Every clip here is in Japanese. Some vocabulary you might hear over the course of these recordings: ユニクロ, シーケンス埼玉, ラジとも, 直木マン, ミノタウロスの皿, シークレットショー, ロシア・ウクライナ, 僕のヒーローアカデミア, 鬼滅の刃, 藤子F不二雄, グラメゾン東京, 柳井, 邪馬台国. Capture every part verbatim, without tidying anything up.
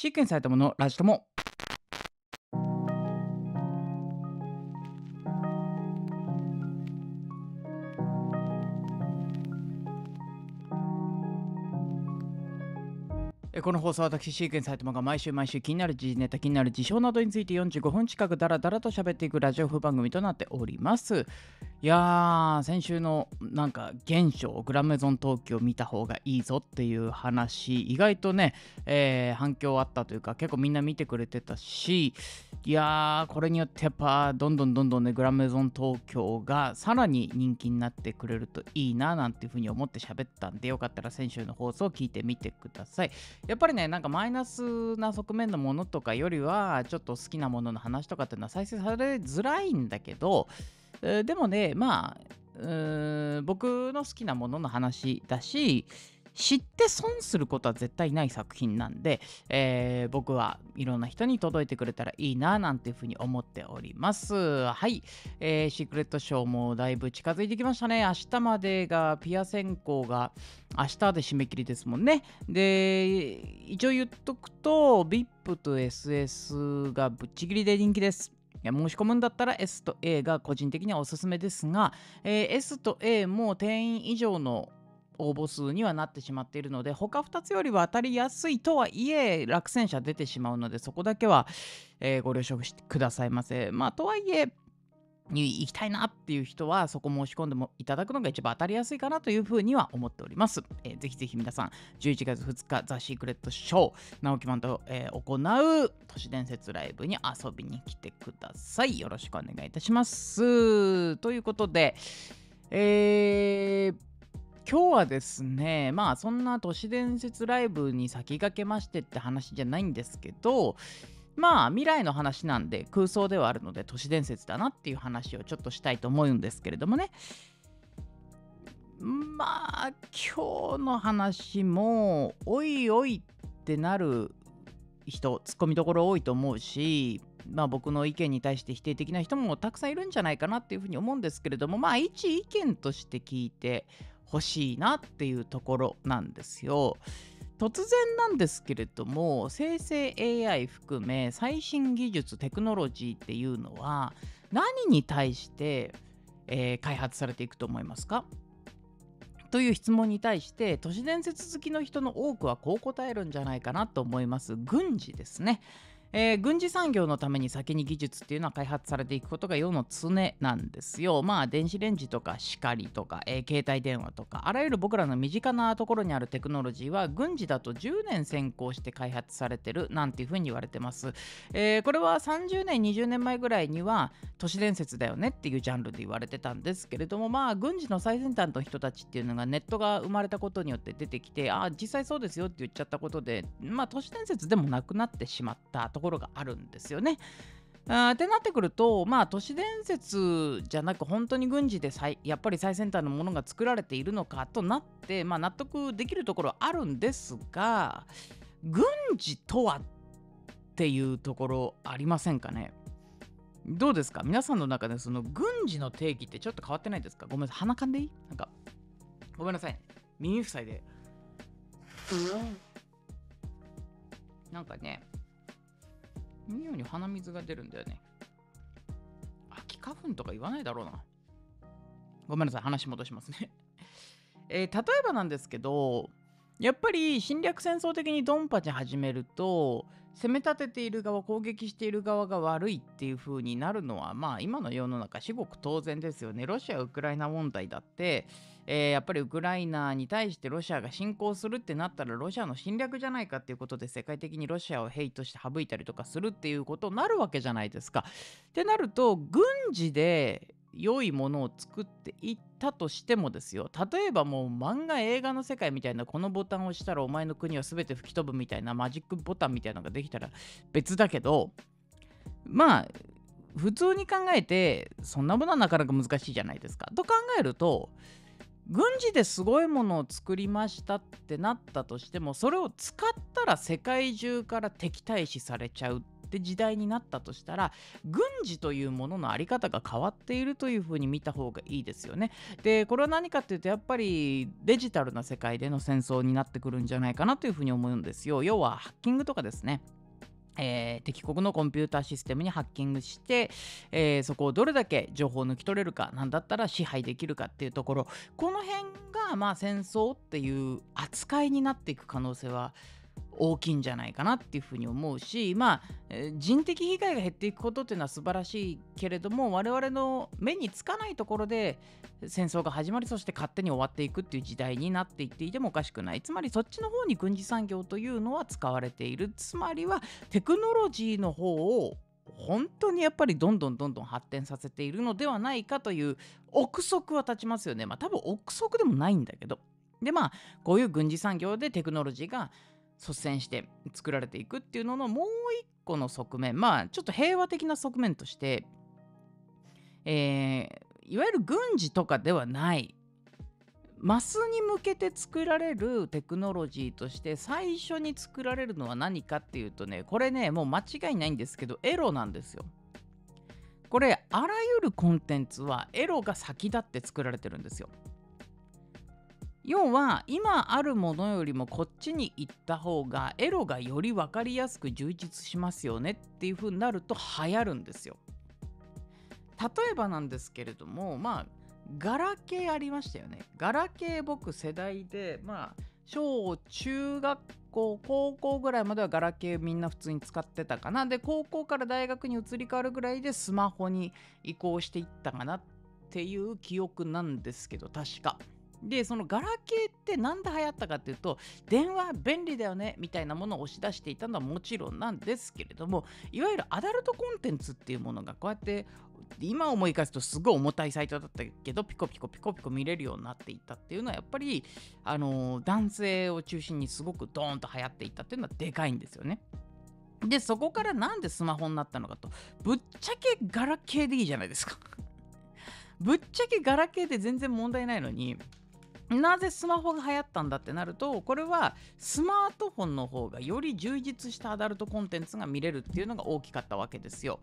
シーケンス埼玉のラジとも。この放送は私シーケンス埼玉が毎週毎週気になる時事ネタ、気になる事象などについてよんじゅうごふん近くダラダラと喋っていくラジオ風番組となっております。いやー、先週のなんか現象、グラメゾン東京見た方がいいぞっていう話、意外とね、えー、反響あったというか、結構みんな見てくれてたし、いやー、これによってやっぱどんどんどんどんね、グラメゾン東京がさらに人気になってくれるといいななんていうふうに思って喋ったんで、よかったら先週の放送を聞いてみてください。やっぱりね、なんかマイナスな側面のものとかよりは、ちょっと好きなものの話とかっていうのは再生されづらいんだけど、でもね、まあうーん、僕の好きなものの話だし、知って損することは絶対ない作品なんで、えー、僕はいろんな人に届いてくれたらいいななんていうふうに思っております。はい、えー、シークレットショーもだいぶ近づいてきましたね。明日までがピア選考が明日で締め切りですもんね。で、一応言っとくと ブイアイピー と エスエス がぶっちぎりで人気です。いや、申し込むんだったら S と A が個人的にはおすすめですが、えー、S と A も定員以上の応募数にはなってしまっているので、他ふたつよりは当たりやすいとはいえ落選者出てしまうので、そこだけは、えー、ご了承くださいませ。まあ、とはいえ行きたいなっていう人はそこ申し込んでもいただくのが一番当たりやすいかなというふうには思っております。えー、ぜひぜひ皆さん、じゅういちがつふつかザ・シークレットショー直木マンと、えー、行う都市伝説ライブに遊びに来てください。よろしくお願いいたします。ということで、えー今日はですね、まあそんな都市伝説ライブに先駆けましてって話じゃないんですけど、まあ未来の話なんで空想ではあるので都市伝説だなっていう話をちょっとしたいと思うんですけれどもね。まあ今日の話もおいおいってなる人、ツッコミどころ多いと思うし、まあ、僕の意見に対して否定的な人もたくさんいるんじゃないかなっていうふうに思うんですけれども、まあ一意見として聞いて欲しいなっていうところなんですよ。突然なんですけれども、生成 エーアイ 含め最新技術テクノロジーっていうのは何に対して、えー、開発されていくと思いますかという質問に対して、都市伝説好きの人の多くはこう答えるんじゃないかなと思います。軍事ですね。えー、軍事産業のために先に技術っていうのは開発されていくことが世の常なんですよ。まあ電子レンジとかしかりとか、えー、携帯電話とか、あらゆる僕らの身近なところにあるテクノロジーは軍事だとじゅうねん先行して開発されてるなんていうふうに言われてます。えー、これはさんじゅうねんにじゅうねんまえぐらいには都市伝説だよねっていうジャンルで言われてたんですけれども、まあ軍事の最先端の人たちっていうのがネットが生まれたことによって出てきて、あ、実際そうですよって言っちゃったことで、まあ都市伝説でもなくなってしまったとところがあるんですよね。あーってなってくると、まあ都市伝説じゃなく本当に軍事でやっぱり最先端のものが作られているのかとなって、まあ、納得できるところはあるんですが、軍事とはっていうところありませんかね。どうですか、皆さんの中でその軍事の定義ってちょっと変わってないですか。ごめんなさい、鼻かんでいい？なんかごめんなさい、耳塞いで、うん、なんかね、匂いに鼻水が出るんだよね。秋花粉とか言わないだろうな。ごめんなさい、話戻しますね、えー、例えばなんですけど、やっぱり侵略戦争的にドンパチ始めると、攻め立てている側、攻撃している側が悪いっていう風になるのは、まあ今の世の中至極当然ですよね。ロシア・ウクライナ問題だって、えー、やっぱりウクライナに対してロシアが侵攻するってなったら、ロシアの侵略じゃないかっていうことで、世界的にロシアをヘイトして省いたりとかするっていうことになるわけじゃないですか。ってなると、軍事で良いものを作っていったとしてもですよ、例えばもう漫画映画の世界みたいな、このボタンを押したらお前の国は全て吹き飛ぶみたいなマジックボタンみたいなのができたら別だけど、まあ普通に考えてそんなものはなかなか難しいじゃないですか。と考えると、軍事ですごいものを作りましたってなったとしても、それを使ったら世界中から敵対視されちゃうって時代になったとしたら、軍事というもののあり方が変わっているというふうに見た方がいいですよね。でこれは何かっていうと、やっぱりデジタルな世界での戦争になってくるんじゃないかなというふうに思うんですよ。要はハッキングとかですね、えー、敵国のコンピューターシステムにハッキングして、えー、そこをどれだけ情報を抜き取れるか、なんだったら支配できるかっていうところ、この辺がまあ戦争っていう扱いになっていく可能性は大きいんじゃないかなっていうふうに思うし、まあ人的被害が減っていくことっていうのは素晴らしいけれども、我々の目につかないところで戦争が始まり、そして勝手に終わっていくっていう時代になっていっていてもおかしくない。つまりそっちの方に軍事産業というのは使われている。つまりはテクノロジーの方を本当にやっぱりどんどんどんどん発展させているのではないかという憶測は立ちますよね。まあ多分憶測でもないんだけど。でまあこういう軍事産業でテクノロジーが率先して作られていくっていうののもう一個の側面、まあちょっと平和的な側面として、えー、いわゆる軍事とかではないマスに向けて作られるテクノロジーとして最初に作られるのは何かっていうとね、これねもう間違いないんですけどエロなんですよ。これあらゆるコンテンツはエロが先立って作られてるんですよ。要は今あるものよりもこっちに行った方がエロがより分かりやすく充実しますよねっていう風になると流行るんですよ。例えばなんですけれども、まあガラケーありましたよね。ガラケー僕世代で、まあ小中学校高校ぐらいまではガラケーみんな普通に使ってたかな。で高校から大学に移り変わるぐらいでスマホに移行していったかなっていう記憶なんですけど、確か。でそのガラケーってなんで流行ったかっていうと、電話便利だよねみたいなものを押し出していたのはもちろんなんですけれども、いわゆるアダルトコンテンツっていうものがこうやって今思い返すとすごい重たいサイトだったけどピコピコピコピコ見れるようになっていったっていうのは、やっぱりあの男性を中心にすごくドーンと流行っていったっていうのはでかいんですよね。でそこからなんでスマホになったのかと、ぶっちゃけガラケーでいいじゃないですかぶっちゃけガラケーで全然問題ないのに、なぜスマホが流行ったんだってなると、これはスマートフォンの方がより充実したアダルトコンテンツが見れるっていうのが大きかったわけですよ。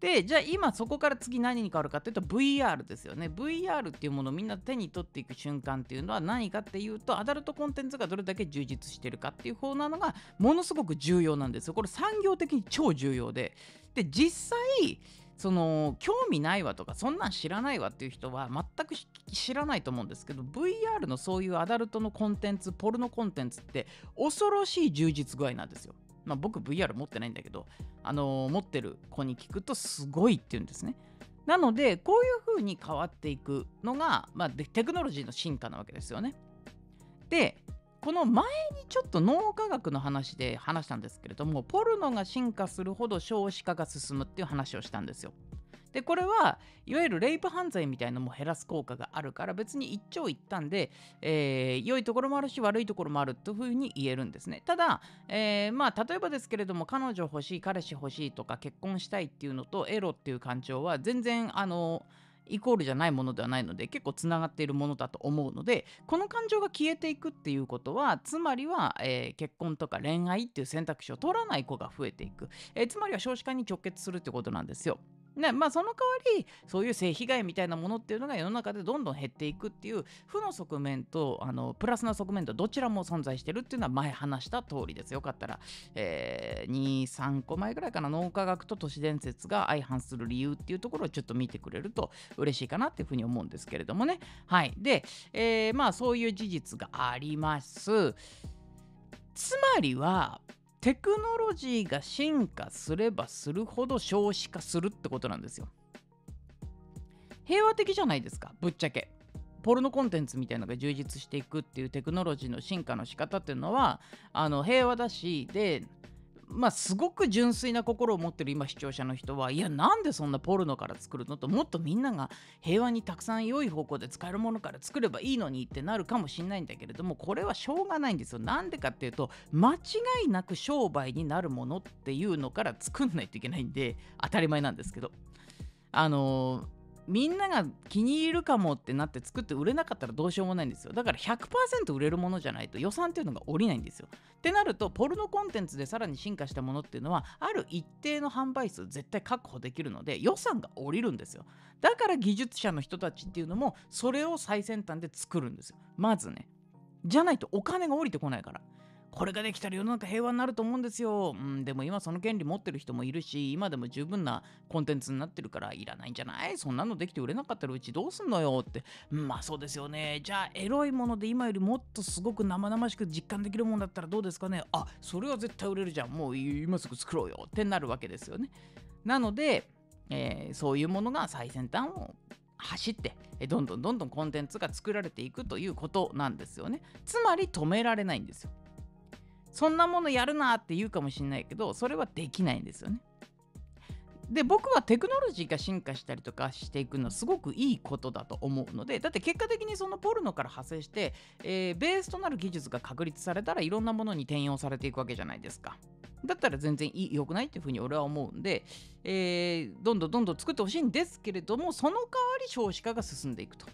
でじゃあ今そこから次何に変わるかっていうと ブイアール ですよね。 ブイアール っていうものをみんな手に取っていく瞬間っていうのは何かっていうと、アダルトコンテンツがどれだけ充実してるかっていう方なのがものすごく重要なんですよ。これ産業的に超重要で、で実際その興味ないわとかそんなん知らないわっていう人は全く知らないと思うんですけど、 ブイアール のそういうアダルトのコンテンツ、ポルノコンテンツって恐ろしい充実具合なんですよ。まあ僕 ブイアール 持ってないんだけど、あのー、持ってる子に聞くとすごいって言うんですね。なのでこういう風に変わっていくのが、まあ、テクノロジーの進化なわけですよね。でこの前にちょっと脳科学の話で話したんですけれども、ポルノが進化するほど少子化が進むっていう話をしたんですよ。でこれはいわゆるレイプ犯罪みたいなのも減らす効果があるから、別に一長一短で、えー、良いところもあるし悪いところもあるというふうに言えるんですね。ただ、えーまあ、例えばですけれども、彼女欲しい、彼氏欲しいとか結婚したいっていうのとエロっていう感情は全然あのイコールじゃないものではないので、結構つながっているものだと思うので、この感情が消えていくっていうことは、つまりは、えー、結婚とか恋愛っていう選択肢を取らない子が増えていく、えー、つまりは少子化に直結するってことなんですよ。ね、まあその代わりそういう性被害みたいなものっていうのが世の中でどんどん減っていくっていう負の側面とあのプラスな側面とどちらも存在してるっていうのは前話した通りです。よかったら、えー、に、さんこまえぐらいかな、脳科学と都市伝説が相反する理由っていうところをちょっと見てくれると嬉しいかなっていうふうに思うんですけれどもね。はいで、えー、まあそういう事実があります。つまりはテクノロジーが進化すればするほど少子化するってことなんですよ。平和的じゃないですか、ぶっちゃけ。ポルノコンテンツみたいなのが充実していくっていうテクノロジーの進化の仕方っていうのはあの平和だし、でまあすごく純粋な心を持ってる今視聴者の人は、いやなんでそんなポルノから作るのと、もっとみんなが平和にたくさん良い方向で使えるものから作ればいいのにってなるかもしれないんだけれども、これはしょうがないんですよ。なんでかっていうと、間違いなく商売になるものっていうのから作んないといけないんで、当たり前なんですけど、あのーみんなが気に入るかもってなって作って売れなかったらどうしようもないんですよ。だから ひゃくパーセント 売れるものじゃないと予算っていうのが下りないんですよ。ってなるとポルノコンテンツでさらに進化したものっていうのはある一定の販売数絶対確保できるので予算が下りるんですよ。だから技術者の人たちっていうのもそれを最先端で作るんですよ。まずね。じゃないとお金が下りてこないから。これができたら世の中平和になると思うんですよ。うん、でも今その権利持ってる人もいるし、今でも十分なコンテンツになってるからいらないんじゃない？そんなのできて売れなかったらうちどうすんのよって。まあそうですよね。じゃあエロいもので今よりもっとすごく生々しく実感できるもんだったらどうですかね。あ、それは絶対売れるじゃん。もう今すぐ作ろうよってなるわけですよね。なので、えー、そういうものが最先端を走ってどんどんどんどんコンテンツが作られていくということなんですよね。つまり止められないんですよ。そんなものやるなって言うかもしれないけど、それはできないんですよね。で、僕はテクノロジーが進化したりとかしていくのはすごくいいことだと思うので、だって結果的にそのポルノから派生して、えー、ベースとなる技術が確立されたらいろんなものに転用されていくわけじゃないですか。だったら全然いい良くないっていうふうに俺は思うんで、えー、どんどんどんどん作ってほしいんですけれども、その代わり少子化が進んでいくと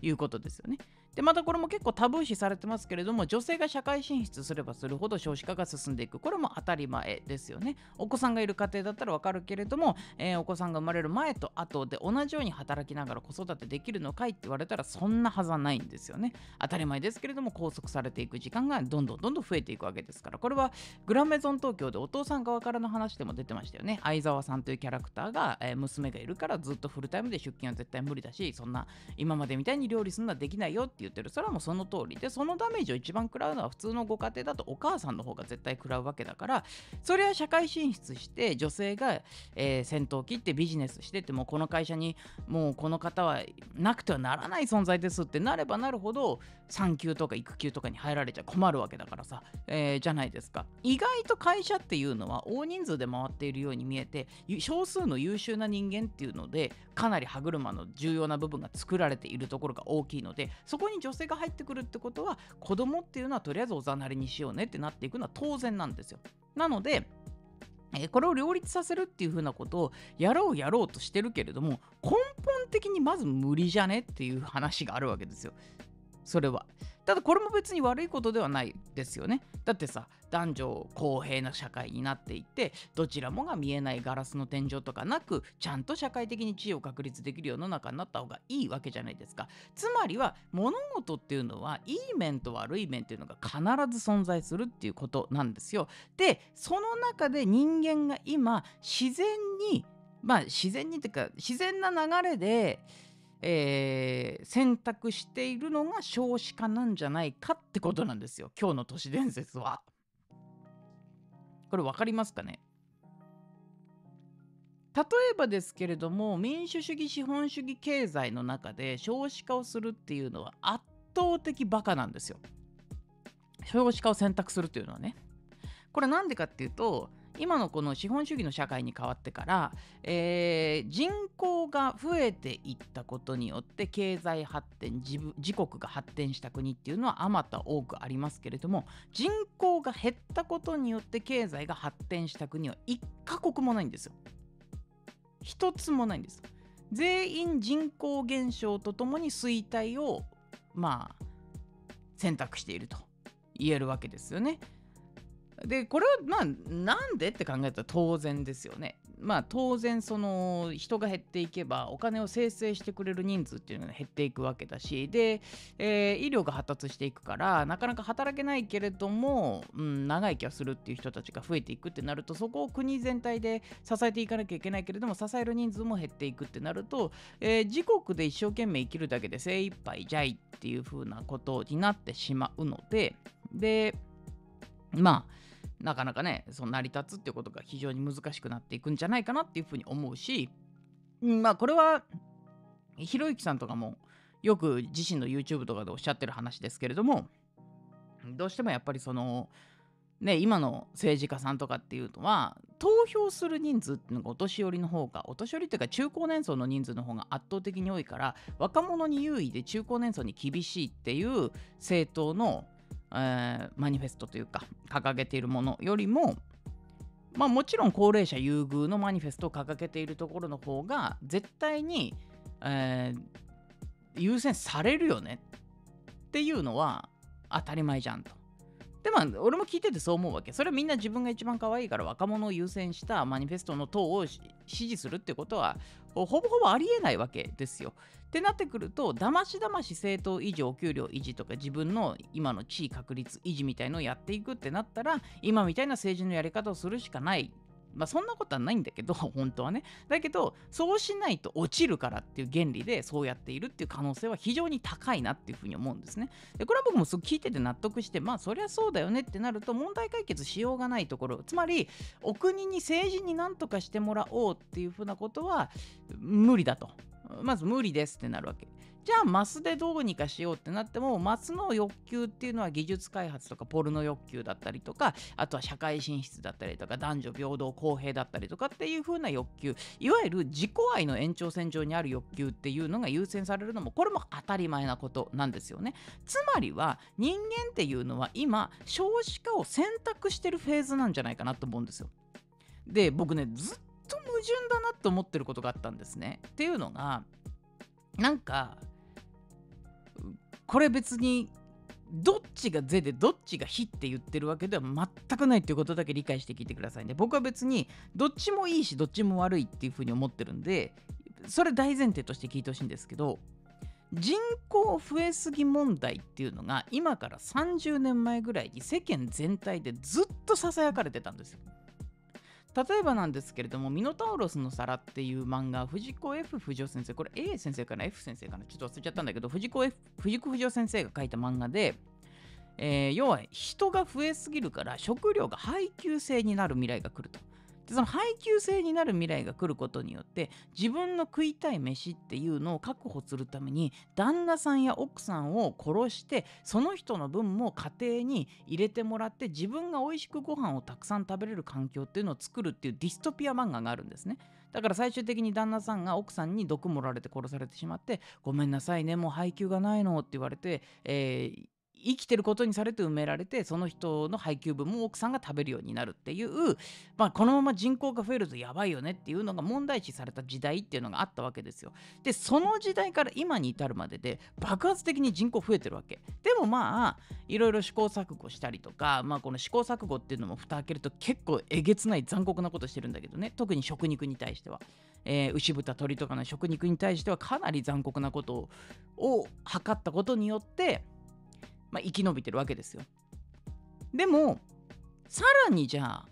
いうことですよね。でまたこれも結構タブー視されてますけれども、女性が社会進出すればするほど少子化が進んでいく。これも当たり前ですよね。お子さんがいる家庭だったらわかるけれども、えー、お子さんが生まれる前と後で同じように働きながら子育てできるのかいって言われたらそんなはずはないんですよね。当たり前ですけれども拘束されていく時間がどんどんどんどん増えていくわけですから、これはグランメゾン東京でお父さん側からの話でも出てましたよね。相沢さんというキャラクターが、えー、娘がいるからずっとフルタイムで出勤は絶対無理だし、そんな今までみたいに料理するのはできないよって言ってる。それはもうその通りで、そのダメージを一番食らうのは普通のご家庭だとお母さんの方が絶対食らうわけだから、それは社会進出して女性が、えー、先頭を切ってビジネスしてても、この会社にもうこの方はなくてはならない存在ですってなればなるほど産休とか育休とかに入られちゃ困るわけだからさ、えー、じゃないですか。意外と会社っていうのは大人数で回っているように見えて、少数の優秀な人間っていうのでかなり歯車の重要な部分が作られているところが大きいので、そこに女性が入ってくるってことは、子供っていうのはとりあえずおざなりにしようねってなっていくのは当然なんですよ。なのでこれを両立させるっていう風なことをやろうやろうとしてるけれども、根本的にまず無理じゃねっていう話があるわけですよ。それはただこれも別に悪いことではないですよね。だってさ、男女公平な社会になっていってどちらもが見えないガラスの天井とかなく、ちゃんと社会的に地位を確立できる世の中になった方がいいわけじゃないですか。つまりは物事っていうのはいい面と悪い面っていうのが必ず存在するっていうことなんですよ。でその中で人間が今自然にまあ自然にっていうか自然な流れでえー、選択しているのが少子化なんじゃないかってことなんですよ、今日の都市伝説は。これ分かりますかね。例えばですけれども、民主主義資本主義経済の中で少子化をするっていうのは圧倒的バカなんですよ。少子化を選択するというのはね。これなんでかっていうと、今のこの資本主義の社会に変わってから、えー、人口が増えていったことによって経済発展、自国が発展した国っていうのはあまた多くありますけれども、人口が減ったことによって経済が発展した国はいっかこくもないんですよ。一つもないんです。全員人口減少とともに衰退をまあ選択していると言えるわけですよね。でこれはまあなんでって考えたら当然ですよね。まあ当然その人が減っていけばお金を生成してくれる人数っていうのが減っていくわけだし、で、えー、医療が発達していくからなかなか働けないけれども、うん、長生きはするっていう人たちが増えていくってなると、そこを国全体で支えていかなきゃいけないけれども支える人数も減っていくってなると、えー、自国で一生懸命生きるだけで精一杯じゃいっていう風なことになってしまうので、でまあなかなかね、その成り立つっていうことが非常に難しくなっていくんじゃないかなっていうふうに思うし、まあこれはひろゆきさんとかもよく自身の YouTube とかでおっしゃってる話ですけれども、どうしてもやっぱりそのね、今の政治家さんとかっていうのは投票する人数っていうのがお年寄りの方がお年寄りっていうか中高年層の人数の方が圧倒的に多いから、若者に優位で中高年層に厳しいっていう政党のえー、マニフェストというか掲げているものよりも、まあ、もちろん高齢者優遇のマニフェストを掲げているところの方が絶対にえー、優先されるよねっていうのは当たり前じゃんと。でも、まあ、俺も聞いててそう思うわけ。それはみんな自分が一番可愛いから若者を優先したマニフェストの党を支持するってことはほぼほぼありえないわけですよ。ってなってくると、だましだまし政党維持、お給料維持とか自分の今の地位確立維持みたいのをやっていくってなったら、今みたいな政治のやり方をするしかない。まあそんなことはないんだけど、本当はね。だけど、そうしないと落ちるからっていう原理でそうやっているっていう可能性は非常に高いなっていうふうに思うんですね。で、これは僕もそう聞いてて納得して、まあそりゃそうだよねってなると問題解決しようがないところ、つまりお国に政治に何とかしてもらおうっていうふうなことは無理だと。まず無理ですってなるわけ。じゃあマスでどうにかしようってなっても、マスの欲求っていうのは技術開発とかポルノ欲求だったりとか、あとは社会進出だったりとか、男女平等公平だったりとかっていう風な欲求、いわゆる自己愛の延長線上にある欲求っていうのが優先されるのも、これも当たり前なことなんですよね。つまりは人間っていうのは今少子化を選択してるフェーズなんじゃないかなと思うんですよ。で、僕ねずっと矛盾だなと思ってることがあったんですね。っていうのが、なんかこれ別にどっちが是でどっちが非って言ってるわけでは全くないっていうことだけ理解して聞いてくださいね。僕は別にどっちもいいしどっちも悪いっていうふうに思ってるんで、それ大前提として聞いてほしいんですけど、人口増えすぎ問題っていうのが今からさんじゅうねんまえぐらいに世間全体でずっとささやかれてたんですよ。例えばなんですけれども、ミノタウロスの皿っていう漫画、藤子 F 不二雄先生、これ A 先生かな F 先生かなちょっと忘れちゃったんだけど、藤子 F 藤子不二雄先生が書いた漫画で、えー、要は人が増えすぎるから食料が配給制になる未来が来ると。で、その配給制になる未来が来ることによって、自分の食いたい飯っていうのを確保するために旦那さんや奥さんを殺して、その人の分も家庭に入れてもらって、自分が美味しくご飯をたくさん食べれる環境っていうのを作るっていうディストピア漫画があるんですね。だから最終的に旦那さんが奥さんに毒盛られて殺されてしまって、ごめんなさいね、もう配給がないのって言われて、えー生きてることにされて埋められて、その人の配給分も奥さんが食べるようになるっていう、まあ、このまま人口が増えるとやばいよねっていうのが問題視された時代っていうのがあったわけですよ。で、その時代から今に至るまでで爆発的に人口増えてるわけでも、まあいろいろ試行錯誤したりとか、まあ、この試行錯誤っていうのも蓋開けると結構えげつない残酷なことしてるんだけどね。特に食肉に対しては、えー、牛豚鶏とかの食肉に対してはかなり残酷なことを図ったことによってまあ、生き延びてるわけですよ。でもさらに、じゃあ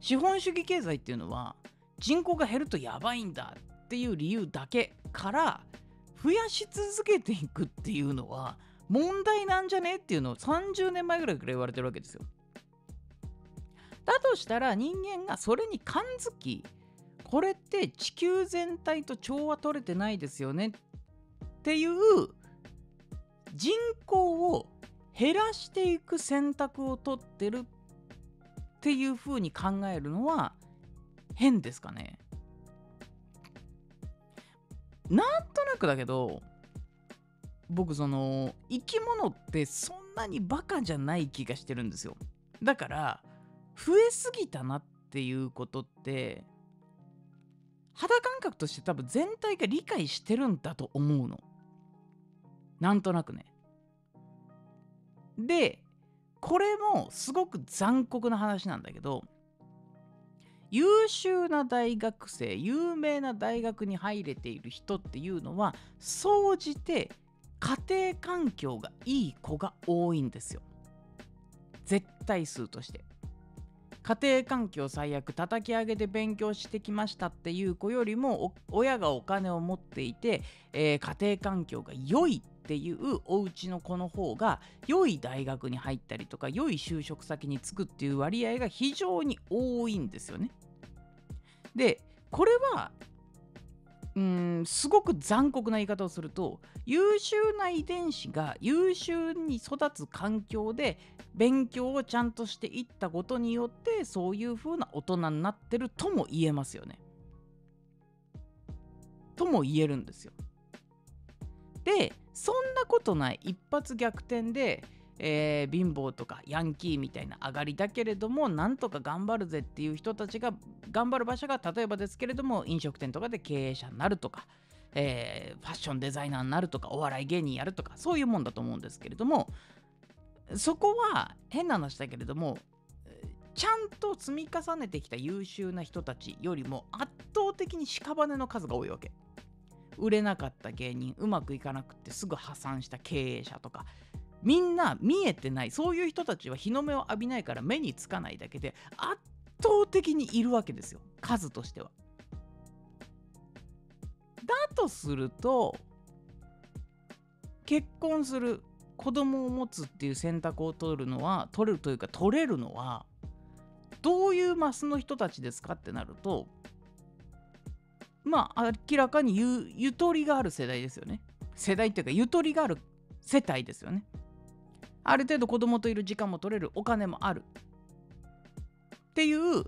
資本主義経済っていうのは人口が減るとやばいんだっていう理由だけから増やし続けていくっていうのは問題なんじゃねっていうのをさんじゅうねんまえぐらいから言われてるわけですよ。だとしたら人間がそれに感づき、これって地球全体と調和取れてないですよねっていう、人口を減らしていく選択を取ってるっていう風に考えるのは変ですかね。なんとなくだけど、僕その生き物ってそんなにバカじゃない気がしてるんですよ。だから増えすぎたなっていうことって肌感覚として多分全体が理解してるんだと思うの。なんとなくね。で、これもすごく残酷な話なんだけど、優秀な大学生、有名な大学に入れている人っていうのは、総じて家庭環境がいい子が多いんですよ。絶対数として。家庭環境最悪、叩き上げで勉強してきましたっていう子よりも、親がお金を持っていて、えー、家庭環境が良いっていうお家の子の方が良い大学に入ったりとか良い就職先に就くっていう割合が非常に多いんですよね。で、これはうーんすごく残酷な言い方をすると、優秀な遺伝子が優秀に育つ環境で勉強をちゃんとしていったことによって、そういう風な大人になってるとも言えますよね。とも言えるんですよ。で、そんなことない一発逆転で、えー、貧乏とかヤンキーみたいな上がりだけれども、なんとか頑張るぜっていう人たちが頑張る場所が、例えばですけれども飲食店とかで経営者になるとか、えー、ファッションデザイナーになるとかお笑い芸人やるとかそういうもんだと思うんですけれども、そこは変な話だけれどもちゃんと積み重ねてきた優秀な人たちよりも圧倒的に屍の数が多いわけ。売れなかった芸人、うまくいかなくてすぐ破産した経営者とか、みんな見えてない、そういう人たちは日の目を浴びないから目につかないだけで圧倒的にいるわけですよ、数としては。だとすると結婚する、子供を持つっていう選択を取るのは取れるというか取れるのはどういうマスの人たちですかってなると、まあ明らかに ゆ, ゆとりがある世代ですよね。世代っていうかゆとりがある世帯ですよね。ある程度子供といる時間も取れる、お金もあるっていう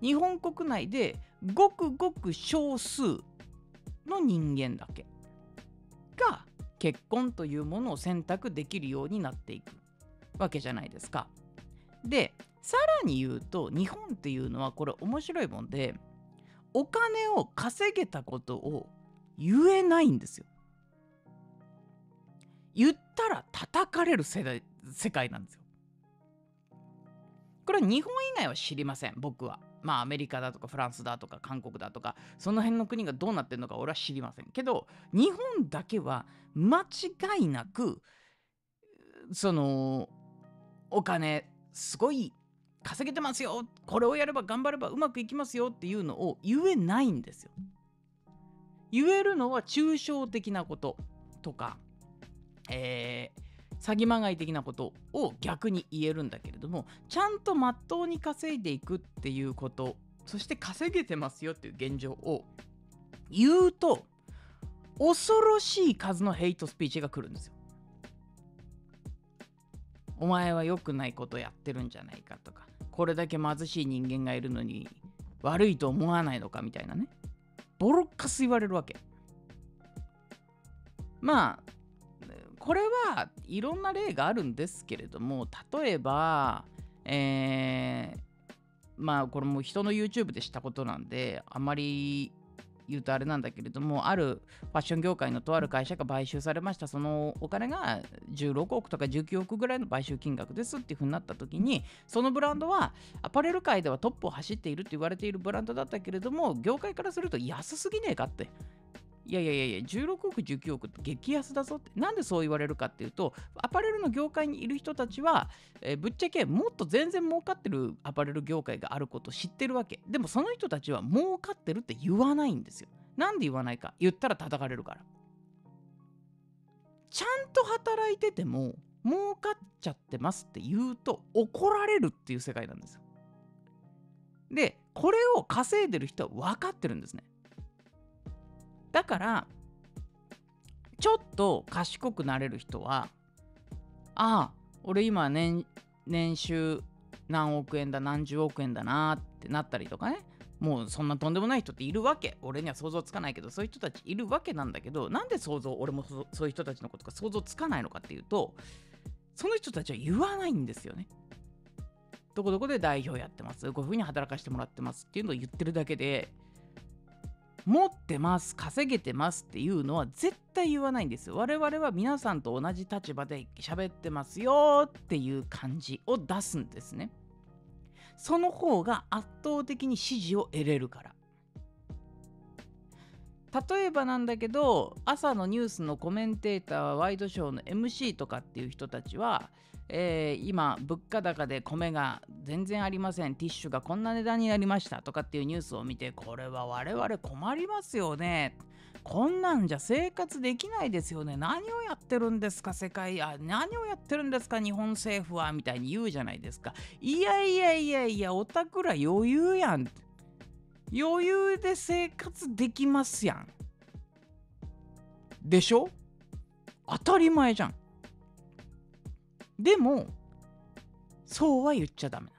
日本国内でごくごく少数の人間だけが結婚というものを選択できるようになっていくわけじゃないですか。でさらに言うと日本っていうのはこれ面白いもんで、お金を稼げたことを言えないんですよ。言ったら叩かれる世代、世界なんですよ。これは日本以外は知りません、僕は。まあアメリカだとかフランスだとか韓国だとかその辺の国がどうなってるのか俺は知りませんけど、日本だけは間違いなくそのお金すごい稼げてますよ、これをやれば頑張ればうまくいきますよっていうのを言えないんですよ。言えるのは抽象的なこととか、えー詐欺まがい的なことを逆に言えるんだけれども、ちゃんとまっとうに稼いでいくっていうこと、そして稼げてますよっていう現状を言うと恐ろしい数のヘイトスピーチが来るんですよ。お前は良くないことやってるんじゃないかとか、これだけ貧しい人間がいるのに悪いと思わないのかみたいなね、ボロッカス言われるわけ。まあこれはいろんな例があるんですけれども、例えば、えー、まあこれも人の YouTube で知ったことなんであまり言うとあれなんだけれども、あるファッション業界のとある会社が買収されました。そのお金がじゅうろくおくとかじゅうきゅうおくぐらいの買収金額ですっていうふうになった時に、そのブランドはアパレル界ではトップを走っているって言われているブランドだったけれども、業界からすると安すぎねえかって、いやいやいやじゅうろくおくじゅうきゅうおくって激安だぞって。なんでそう言われるかっていうと、アパレルの業界にいる人たちは、えー、ぶっちゃけもっと全然儲かってるアパレル業界があることを知ってるわけ。でもその人たちは儲かってるって言わないんですよ。なんで言わないか、言ったら叩かれるから。ちゃんと働いてても儲かっちゃってますって言うと怒られるっていう世界なんですよ。でこれを稼いでる人は分かってるんですね。だからちょっと賢くなれる人は、ああ俺今 年, 年収何億円だ何十億円だなってなったりとかね、もうそんなとんでもない人っているわけ、俺には想像つかないけどそういう人たちいるわけなんだけど、なんで想像俺も そ, そういう人たちのことが想像つかないのかっていうと、その人たちは言わないんですよね。どこどこで代表やってます、こういうふうに働かせてもらってますっていうのを言ってるだけで、持ってます稼げてますっていうのは絶対言わないんですよ。我々は皆さんと同じ立場で喋ってますよっていう感じを出すんですね。その方が圧倒的に支持を得れるから。例えばなんだけど、朝のニュースのコメンテーター、ワイドショーの エムシー とかっていう人たちは、えー、今物価高で米が全然ありません、ティッシュがこんな値段になりましたとかっていうニュースを見て、これは我々困りますよね、こんなんじゃ生活できないですよね、何をやってるんですか世界、あ何をやってるんですか日本政府はみたいに言うじゃないですか。いやいやいやいや、おたくら余裕やん、余裕で生活できますやんでしょ、当たり前じゃん。でもそうは言っちゃダメな。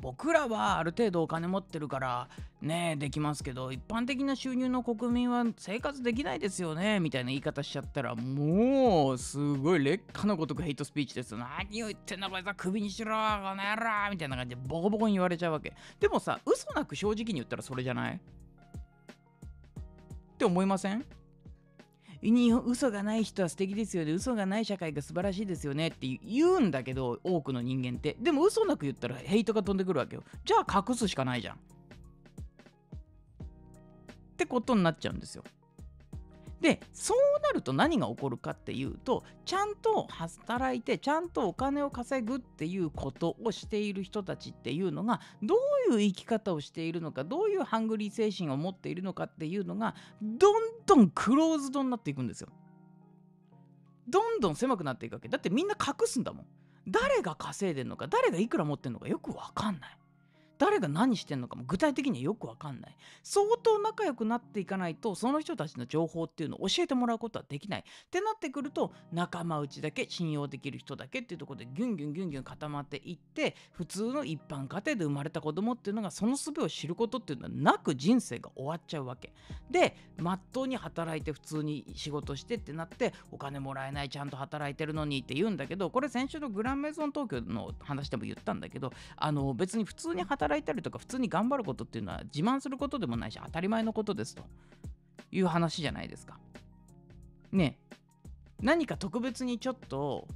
僕らはある程度お金持ってるからねえできますけど、一般的な収入の国民は生活できないですよねみたいな言い方しちゃったら、もうすごい劣化のごとくヘイトスピーチですよ。何を言ってんだこいつは、首にしろこの野郎みたいな感じでボコボコに言われちゃうわけ。でもさ、嘘なく正直に言ったらそれじゃない。って思いません？日本嘘がない人は素敵ですよね、嘘がない社会が素晴らしいですよねって言うんだけど、多くの人間って。でも嘘なく言ったらヘイトが飛んでくるわけよ。じゃあ隠すしかないじゃんってことになっちゃうんですよ。でそうなると何が起こるかっていうと、ちゃんと働いてちゃんとお金を稼ぐっていうことをしている人たちっていうのが、どういう生き方をしているのか、どういうハングリー精神を持っているのかっていうのがどんどんクローズドになっていくんですよ。どんどん狭くなっていくわけだって。みんな隠すんだもん。誰が稼いでんのか、誰がいくら持ってんのかよくわかんない、誰が何してんのかも具体的にはよくわかんない。相当仲良くなっていかないと、その人たちの情報っていうのを教えてもらうことはできないってなってくると、仲間内だけ信用できる人だけっていうところでギュンギュンギュンギュン固まっていって、普通の一般家庭で生まれた子供っていうのがその術を知ることっていうのはなく人生が終わっちゃうわけで、まっとうに働いて普通に仕事してってなって、お金もらえない、ちゃんと働いてるのにって言うんだけど、これ先週のグランメゾン東京の話でも言ったんだけど、あの別に普通に働いて働いたりとか普通に頑張ることっていうのは自慢することでもないし、当たり前のことですという話じゃないですかね。何か特別にちょっと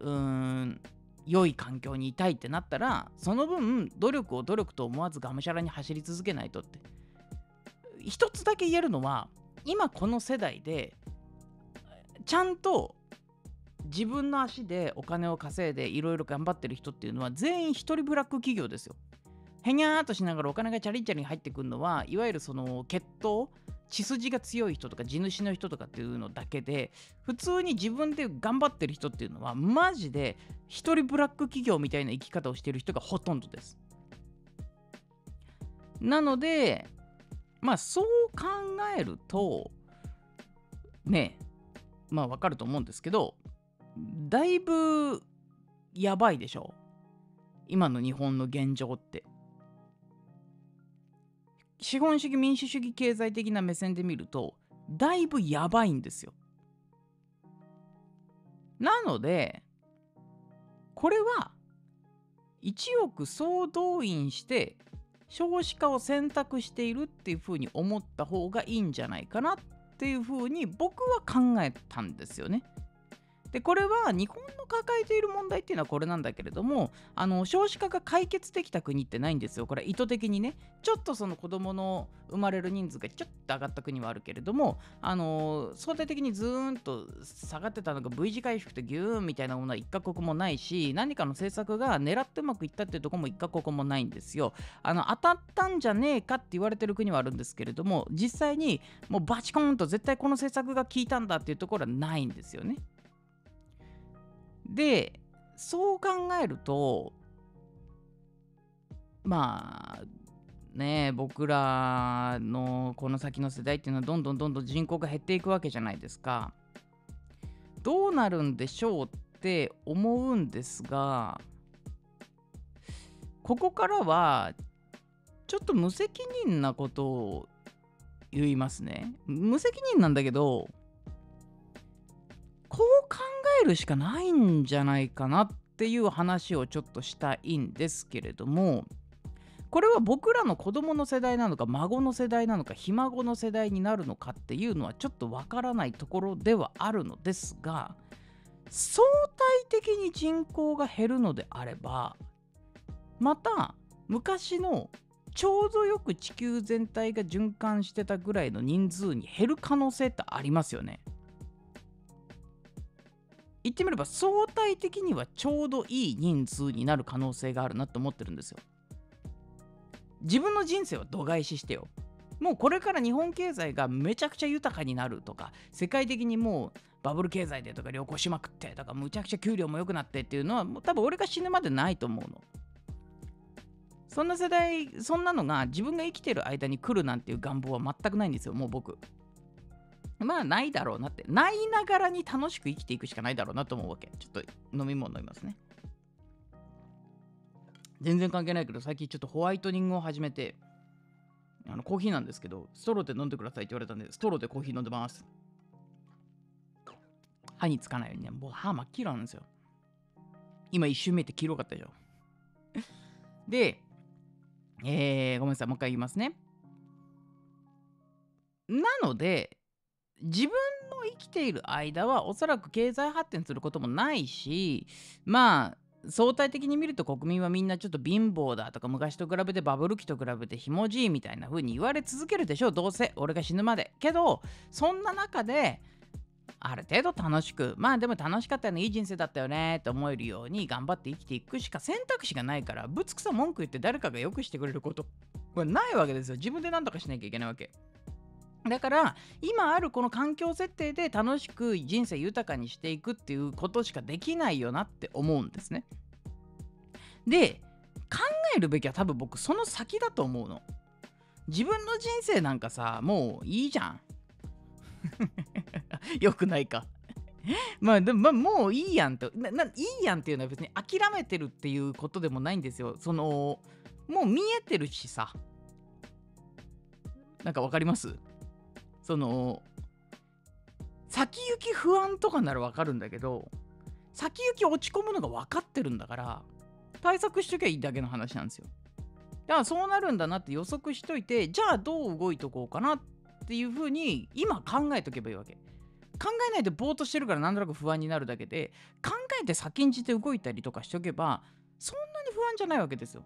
うーん良い環境にいたいってなったら、その分努力を努力と思わずがむしゃらに走り続けないとって。一つだけ言えるのは、今この世代でちゃんと自分の足でお金を稼いでいろいろ頑張ってる人っていうのは全員一人ブラック企業ですよ。へにゃーっとしながらお金がチャリンチャリン入ってくるのは、いわゆるその血統、血筋が強い人とか地主の人とかっていうのだけで、普通に自分で頑張ってる人っていうのはマジで一人ブラック企業みたいな生き方をしている人がほとんどです。なのでまあそう考えるとね、まあわかると思うんですけど、だいぶやばいでしょ今の日本の現状って。資本主義民主主義経済的な目線で見るとだいぶやばいんですよ。なのでこれはいちおく総動員して少子化を選択しているっていうふうに思った方がいいんじゃないかなっていうふうに僕は考えたんですよね。でこれは日本の抱えている問題っていうのはこれなんだけれども、あの少子化が解決できた国ってないんですよ。これ意図的にね、ちょっとその子供の生まれる人数がちょっと上がった国はあるけれども、あの相対的にずーんと下がってたのが ブイ 字回復でギューンみたいなものは一カ国もないし、何かの政策が狙ってうまくいったっていうところも一カ国もないんですよ。あの当たったんじゃねえかって言われてる国はあるんですけれども、実際にもうバチコーンと絶対この政策が効いたんだっていうところはないんですよね。でそう考えるとまあね、僕らのこの先の世代っていうのはどんどんどんどん人口が減っていくわけじゃないですか。どうなるんでしょうって思うんですが、ここからはちょっと無責任なことを言いますね。無責任なんだけど、こう考えるしかないんじゃないかなっていう話をちょっとしたいんですけれども、これは僕らの子供の世代なのか、孫の世代なのか、ひ孫の世代になるのかっていうのはちょっとわからないところではあるのですが、相対的に人口が減るのであれば、また昔のちょうどよく地球全体が循環してたぐらいの人数に減る可能性ってありますよね。言ってみれば相対的にはちょうどいい人数になる可能性があるなと思ってるんですよ。自分の人生を度外視してよ、もうこれから日本経済がめちゃくちゃ豊かになるとか、世界的にもうバブル経済でとか、旅行しまくってとか、むちゃくちゃ給料も良くなってっていうのはもう多分俺が死ぬまでないと思うの。そんな世代、そんなのが自分が生きてる間に来るなんていう願望は全くないんですよ。もう僕まあないだろうなって、ないながらに楽しく生きていくしかないだろうなと思うわけ。ちょっと飲み物飲みますね。全然関係ないけど最近ちょっとホワイトニングを始めて、あのコーヒーなんですけど、ストローで飲んでくださいって言われたんで、ストローでコーヒー飲んでます。歯につかないようにね、もう歯真っ黄色なんですよ。今一瞬見えて黄色かったでしょ。で、えー、ごめんなさい、もう一回言いますね。なので自分の生きている間はおそらく経済発展することもないし、まあ相対的に見ると国民はみんなちょっと貧乏だとか昔と比べてバブル期と比べてひもじいみたいな風に言われ続けるでしょう、どうせ俺が死ぬまで。けどそんな中である程度楽しく、まあでも楽しかったよね、いい人生だったよねって思えるように頑張って生きていくしか選択肢がないから、ぶつくさ文句言って誰かが良くしてくれることはないわけですよ。自分で何とかしなきゃいけないわけだから、今あるこの環境設定で楽しく人生豊かにしていくっていうことしかできないよなって思うんですね。で、考えるべきは多分僕その先だと思うの。自分の人生なんかさ、もういいじゃんよくないかまあでも、まあ、もういいやんとな、ないいやんっていうのは別に諦めてるっていうことでもないんですよ。そのもう見えてるしさ、なんかわかります？その先行き不安とかならわかるんだけど、先行き落ち込むのが分かってるんだから対策しときゃいいだけの話なんですよ。だからそうなるんだなって予測しといて、じゃあどう動いとこうかなっていう風に今考えとけばいいわけ。考えないでぼーっとしてるからなんとなく不安になるだけで、考えて先んじて動いたりとかしとけばそんなに不安じゃないわけですよ。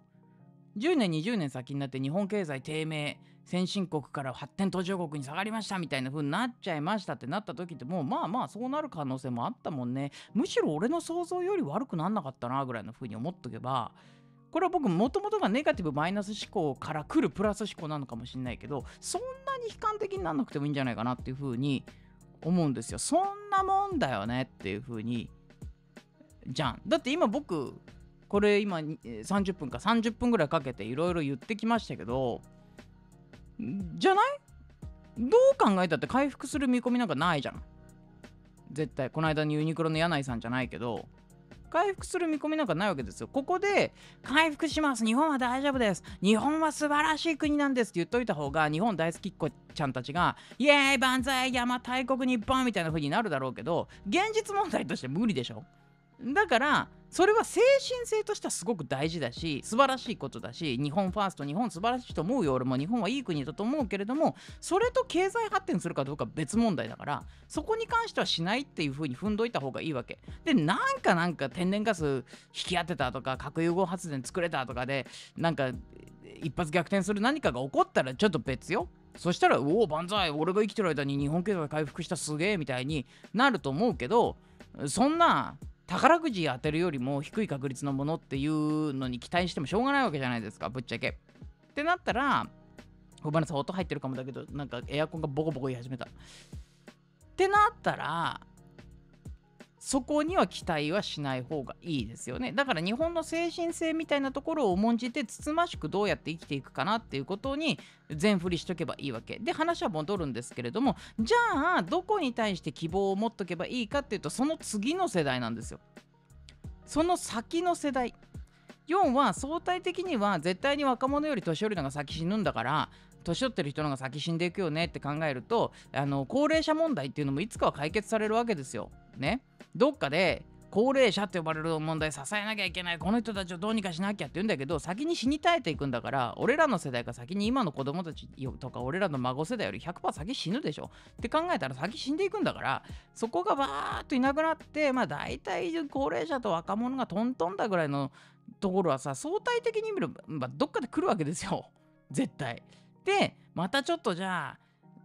じゅうねんにじゅうねん先になって日本経済低迷、先進国から発展途上国に下がりましたみたいな風になっちゃいましたってなった時って、もうまあまあそうなる可能性もあったもんね、むしろ俺の想像より悪くなんなかったなぐらいの風に思っとけば、これは僕もともとがネガティブマイナス思考から来るプラス思考なのかもしれないけど、そんなに悲観的になんなくてもいいんじゃないかなっていう風に思うんですよ。そんなもんだよねっていう風にじゃん。だって今僕これ今さんじゅっぷんかさんじゅっぷんぐらいかけていろいろ言ってきましたけど、じゃない？どう考えたって回復する見込みなんかないじゃん。絶対この間のユニクロの柳井さんじゃないけど、回復する見込みなんかないわけですよ。ここで回復します、日本は大丈夫です、日本は素晴らしい国なんですって言っといた方が、日本大好きっ子ちゃんたちがイエーイ万歳邪馬台国日本みたいな風になるだろうけど、現実問題として無理でしょ。だからそれは精神性としてはすごく大事だし素晴らしいことだし、日本ファースト、日本素晴らしいと思うよ、俺も日本はいい国だと思うけれども、それと経済発展するかどうか別問題だから、そこに関してはしないっていう風に踏んどいた方がいいわけで、なんかなんか天然ガス引き当てたとか核融合発電作れたとかでなんか一発逆転する何かが起こったらちょっと別よ。そしたらうお万歳、俺が生きてる間に日本経済回復した、すげえみたいになると思うけど、そんな宝くじ当てるよりも低い確率のものっていうのに期待してもしょうがないわけじゃないですか、ぶっちゃけ。ってなったら、ごめんなさい、音入ってるかもだけど、なんかエアコンがボコボコ言い始めた。ってなったら、そこには期待はしない方がいいですよね。だから日本の精神性みたいなところを重んじて、つつましくどうやって生きていくかなっていうことに全振りしとけばいいわけで、話は戻るんですけれども、じゃあどこに対して希望を持っとけばいいかっていうと、その次の世代なんですよ。その先の世代、要は相対的には絶対に若者より年寄りのが先死ぬんだから、年取ってる人のが先死んでいくよねって考えると、あの高齢者問題っていうのもいつかは解決されるわけですよね。どっかで高齢者って呼ばれる問題支えなきゃいけない、この人たちをどうにかしなきゃって言うんだけど、先に死に絶えていくんだから、俺らの世代が先に今の子供たちとか俺らの孫世代より ひゃくパーセント 先死ぬでしょって考えたら、先死んでいくんだから、そこがバーっといなくなって、まあ大体高齢者と若者がトントンだぐらいのところはさ、相対的に見れば、まあ、どっかで来るわけですよ絶対。でまたちょっとじゃあ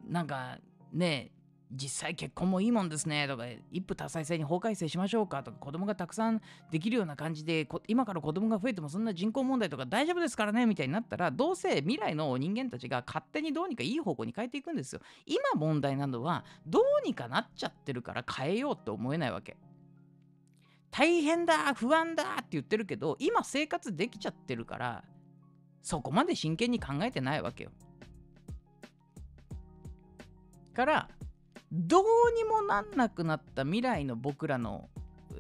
なんかねえ、実際結婚もいいもんですねとか、一夫多妻制に法改正しましょうかとか、子供がたくさんできるような感じで、今から子供が増えてもそんな人口問題とか大丈夫ですからねみたいになったら、どうせ未来の人間たちが勝手にどうにかいい方向に変えていくんですよ。今問題なのはどうにかなっちゃってるから変えようって思えないわけ。大変だ不安だって言ってるけど、今生活できちゃってるからそこまで真剣に考えてないわけよ。からどうにもなんなくなった未来の僕らの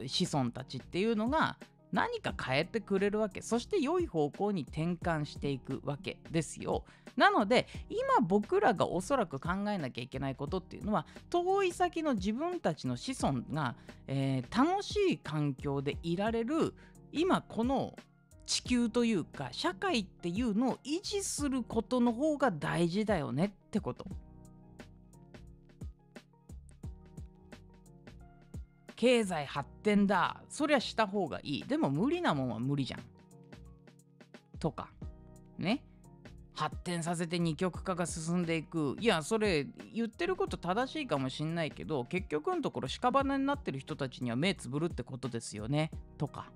子孫たちっていうのが何か変えてくれるわけ、そして良い方向に転換していくわけですよ。なので今僕らがおそらく考えなきゃいけないことっていうのは、遠い先の自分たちの子孫が、えー、楽しい環境でいられる、今この地球というか社会っていうのを維持することの方が大事だよねってこと経済発展だ、そりゃした方がいい。でも無理なもんは無理じゃん。とかね、発展させて二極化が進んでいく。いや、それ言ってること正しいかもしんないけど、結局のところ屍になってる人たちには目つぶるってことですよね。とか、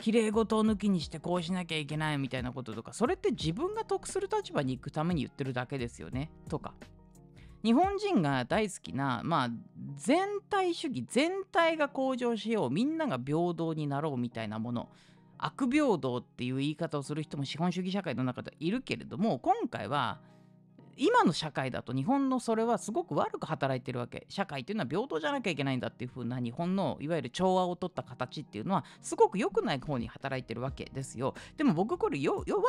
綺麗事を抜きにしてこうしなきゃいけないみたいなこととか、それって自分が得する立場に行くために言ってるだけですよね。とか、日本人が大好きな、まあ、全体主義、全体が向上しよう、みんなが平等になろうみたいなもの、悪平等っていう言い方をする人も資本主義社会の中でいるけれども、今回は今の社会だと日本のそれはすごく悪く働いてるわけ。社会っていうのは平等じゃなきゃいけないんだっていう風な日本のいわゆる調和を取った形っていうのはすごく良くない方に働いてるわけですよ。でも僕これよよ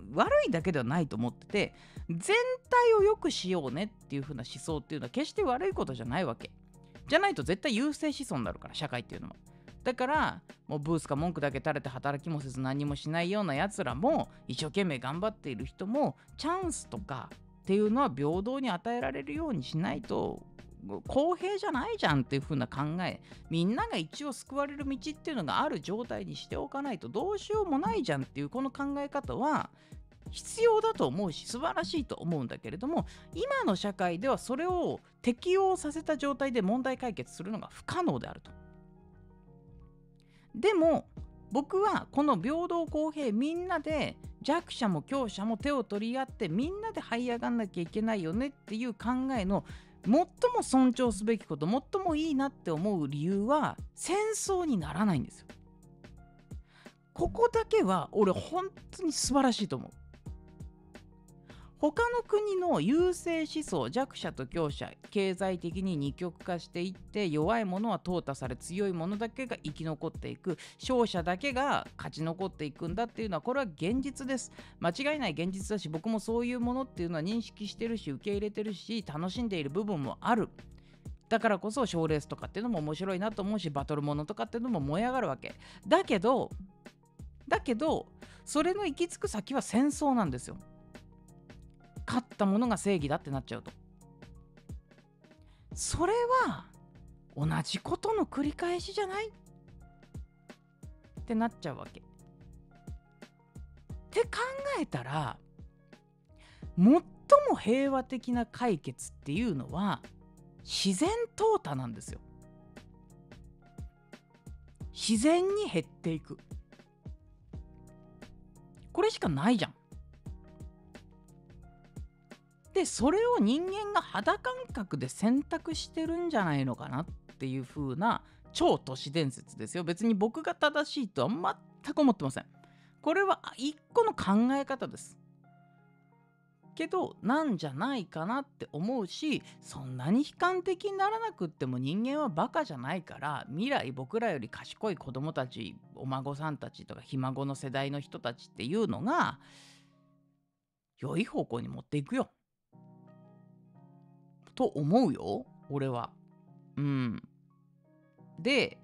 悪, 悪いだけではないと思ってて、全体を良くしようねっていう風な思想っていうのは決して悪いことじゃないわけ。じゃないと絶対優勢思想になるから、社会っていうのは。だからもうブースか文句だけ垂れて働きもせず何もしないようなやつらも、一生懸命頑張っている人も、チャンスとかっていうのは平等に与えられるようにしないと公平じゃないじゃんっていう風な考え、みんなが一応救われる道っていうのがある状態にしておかないとどうしようもないじゃんっていう、この考え方は必要だと思うし素晴らしいと思うんだけれども、今の社会ではそれを適用させた状態で問題解決するのが不可能であると。でも僕はこの平等公平、みんなで弱者も強者も手を取り合ってみんなで這い上がんなきゃいけないよねっていう考えの最も尊重すべきこと、最もいいなって思う理由は戦争にならないんですよ。ここだけは俺本当に素晴らしいと思う。他の国の優勢思想、弱者と強者、経済的に二極化していって弱いものは淘汰され、強いものだけが生き残っていく、勝者だけが勝ち残っていくんだっていうのは、これは現実です。間違いない現実だし、僕もそういうものっていうのは認識してるし受け入れてるし楽しんでいる部分もある。だからこそ賞レースとかっていうのも面白いなと思うし、バトルものとかっていうのも燃え上がるわけだけど、だけどそれの行き着く先は戦争なんですよ。勝ったものが正義だってなっちゃうと、それは同じことの繰り返しじゃないってなっちゃうわけ。って考えたら、最も平和的な解決っていうのは自然淘汰なんですよ。自然に減っていく、これしかないじゃん。でそれを人間が肌感覚で選択してるんじゃないのかなっていう風な超都市伝説ですよ。別に僕が正しいとは全く思ってません。これは一個の考え方ですけど、なんじゃないかなって思うし、そんなに悲観的にならなくっても人間はバカじゃないから、未来僕らより賢い子供たち、お孫さんたちとかひ孫の世代の人たちっていうのが良い方向に持っていくよと思うよ、俺は。うん。で、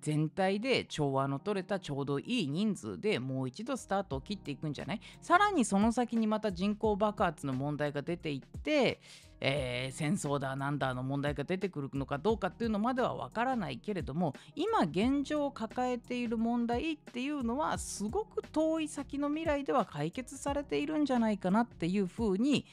全体で調和の取れたちょうどいい人数でもう一度スタートを切っていくんじゃない？さらにその先にまた人口爆発の問題が出ていって、えー、戦争だなんだの問題が出てくるのかどうかっていうのまではわからないけれども、今現状を抱えている問題っていうのはすごく遠い先の未来では解決されているんじゃないかなっていうふうに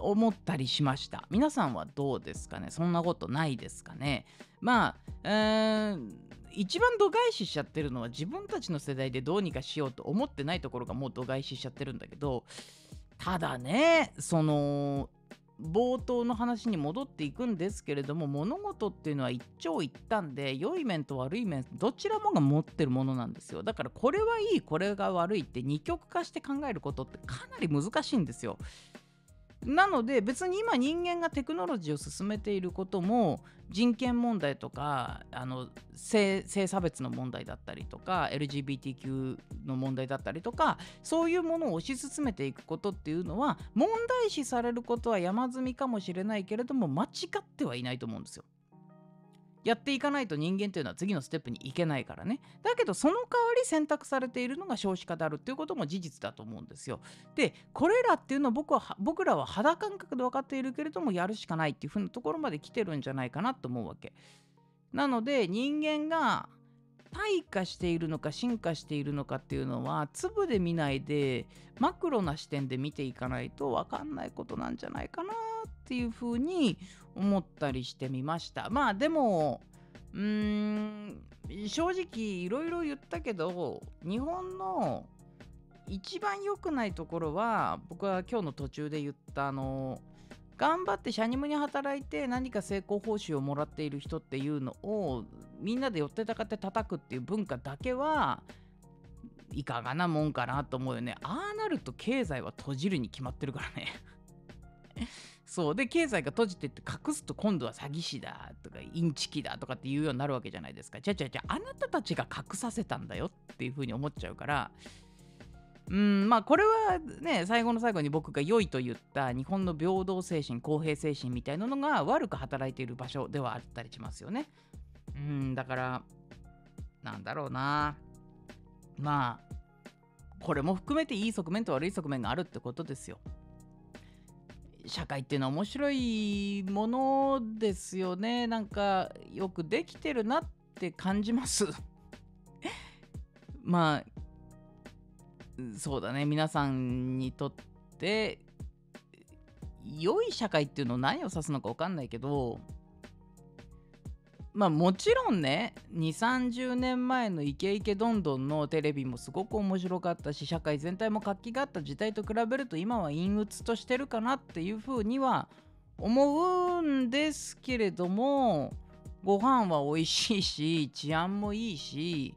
思ったりしました。皆さんはどうですかね？そんなことないですかね？まあ、えー、一番度外視しちゃってるのは自分たちの世代でどうにかしようと思ってないところがもう度外視しちゃってるんだけど、ただね、その冒頭の話に戻っていくんですけれども、物事っていうのは一長一短で、良い面と悪い面どちらもが持ってるものなんですよ。だからこれはいい、これが悪いって二極化して考えることってかなり難しいんですよ。なので別に今人間がテクノロジーを進めていることも、人権問題とかあの 性, 性差別の問題だったりとか エルジービーティーキュー の問題だったりとか、そういうものを推し進めていくことっていうのは、問題視されることは山積みかもしれないけれども間違ってはいないと思うんですよ。やっていかないと人間というのは次のステップに行けないからね。だけどその代わり選択されているのが少子化であるっていうことも事実だと思うんですよ。でこれらっていうのは僕は僕らは肌感覚で分かっているけれども、やるしかないっていうふうなところまで来てるんじゃないかなと思うわけなので人間が退化しているのか進化しているのかっていうのは粒で見ないでマクロな視点で見ていかないと分かんないことなんじゃないかなっていうふうに思ったりしてみました。まあでもうーん正直いろいろ言ったけど日本の一番良くないところは僕は今日の途中で言ったあの頑張ってシャニムに働いて何か成功報酬をもらっている人っていうのをみんなで寄ってたかって叩くっていう文化だけはいかがなもんかなと思うよね。ああなると経済は閉じるに決まってるからねそうで経済が閉じてって隠すと今度は詐欺師だとかインチキだとかって言うようになるわけじゃないですか。じゃじゃじゃあなたたちが隠させたんだよっていうふうに思っちゃうからうんまあこれはね最後の最後に僕が良いと言った日本の平等精神公平精神みたいなのが悪く働いている場所ではあったりしますよね。うんだからなんだろうなまあこれも含めていい側面と悪い側面があるってことですよ。社会っていうのは面白いものですよね。なんかよくできてるなって感じますまあそうだね皆さんにとって良い社会っていうのを何を指すのか分かんないけどまあもちろんね にじゅう、さんじゅうねんまえのイケイケどんどんのテレビもすごく面白かったし社会全体も活気があった時代と比べると今は陰鬱としてるかなっていうふうには思うんですけれどもご飯は美味しいし治安もいいし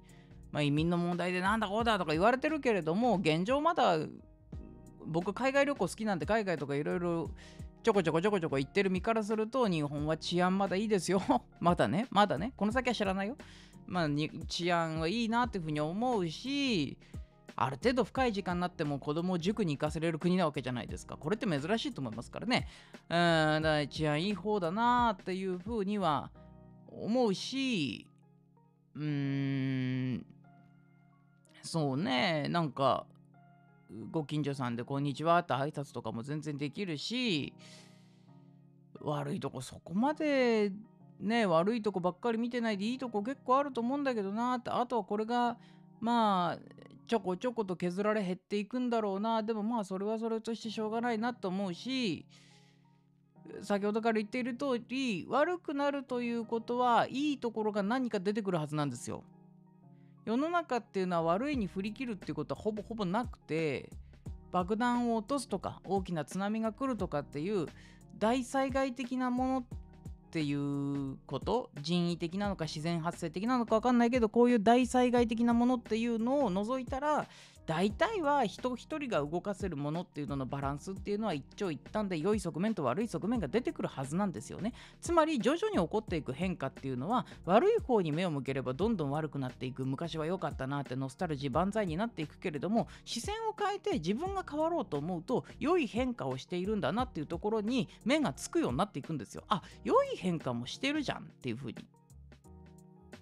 まあ、移民の問題でなんだこうだとか言われてるけれども現状まだ僕海外旅行好きなんで海外とかいろいろちょこちょこちょこちょこ行ってる身からすると日本は治安まだいいですよまだねまだねこの先は知らないよ、まあ、に治安はいいなっていうふうに思うしある程度深い時間になっても子供を塾に行かせれる国なわけじゃないですか。これって珍しいと思いますからねうーんだから治安いい方だなっていうふうには思うしうーんそうねなんかご近所さんでこんにちはって挨拶とかも全然できるし悪いとこそこまでね悪いとこばっかり見てないでいいとこ結構あると思うんだけどなって。あとはこれがまあちょこちょこと削られ減っていくんだろうなでもまあそれはそれとしてしょうがないなと思うし先ほどから言っている通り悪くなるということはいいところが何か出てくるはずなんですよ。世の中っていうのは悪いに振り切るっていうことはほぼほぼなくて爆弾を落とすとか大きな津波が来るとかっていう大災害的なものっていうこと人為的なのか自然発生的なのか分かんないけどこういう大災害的なものっていうのを除いたら大体は人一人が動かせるものっていうののバランスっていうのは一長一短で良い側面と悪い側面が出てくるはずなんですよね。つまり徐々に起こっていく変化っていうのは悪い方に目を向ければどんどん悪くなっていく昔は良かったなってノスタルジー万歳になっていくけれども視線を変えて自分が変わろうと思うと良い変化をしているんだなっていうところに目がつくようになっていくんですよ。あ、良い変化もしてるじゃんっていう風に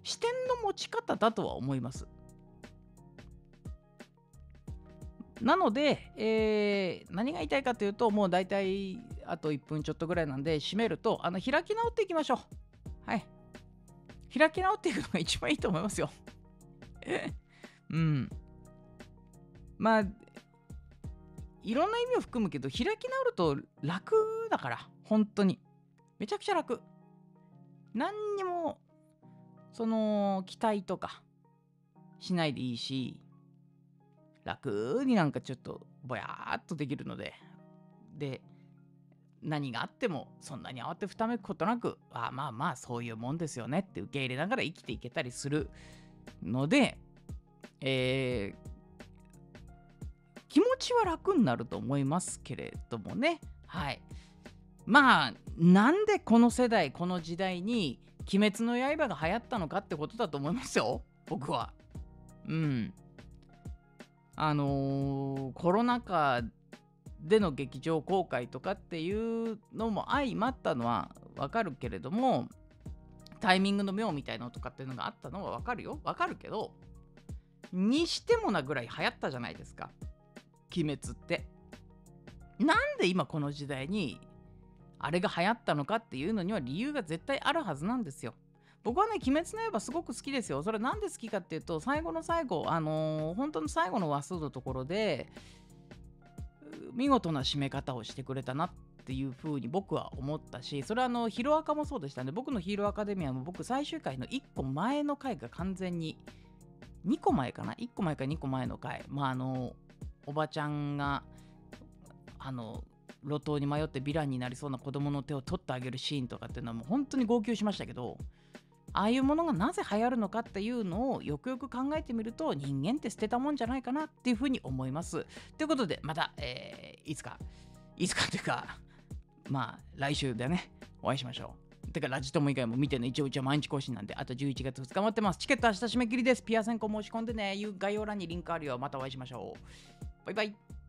視点の持ち方だとは思います。なので、えー、何が言いたいかというともう大体あといっぷんちょっとぐらいなんで締めるとあの開き直っていきましょう。はい開き直っていくのが一番いいと思いますようんまあいろんな意味を含むけど開き直ると楽だから本当にめちゃくちゃ楽。何にもその期待とかしないでいいし楽になんかちょっとぼやーっとできるのでで何があってもそんなに慌てふためくことなくあまあまあそういうもんですよねって受け入れながら生きていけたりするので、えー、気持ちは楽になると思いますけれどもね。はいまあなんでこの世代この時代に鬼滅の刃が流行ったのかってことだと思いますよ僕は。うんあのー、コロナ禍での劇場公開とかっていうのも相まったのは分かるけれどもタイミングの妙みたいなのとかっていうのがあったのは分かるよ分かるけどにしてもなぐらい流行ったじゃないですか鬼滅って。なんで今この時代にあれが流行ったのかっていうのには理由が絶対あるはずなんですよ。僕はね「鬼滅の刃」すごく好きですよ。それなんで好きかっていうと、最後の最後、あのー、本当の最後の話数のところで見事な締め方をしてくれたなっていうふうに僕は思ったし、それはあのヒロアカもそうでしたね。僕のヒーローアカデミアも僕最終回のいっこまえの回が完全ににこまえかな、いっこまえかにこまえの回、まああのおばちゃんがあの路頭に迷ってヴィランになりそうな子供の手を取ってあげるシーンとかっていうのはもう本当に号泣しましたけど、ああいうものがなぜ流行るのかっていうのをよくよく考えてみると、人間って捨てたもんじゃないかなっていうふうに思います。ということでまた、えー、いつかいつかというかまあ来週でねお会いしましょう。てかラジトモ以外も見てね、一応うちは毎日更新なんで、あとじゅういちがつふつか待ってます。チケット明日締め切りです。ピア選考申し込んでね、概要欄にリンクあるよ。またお会いしましょう。バイバイ。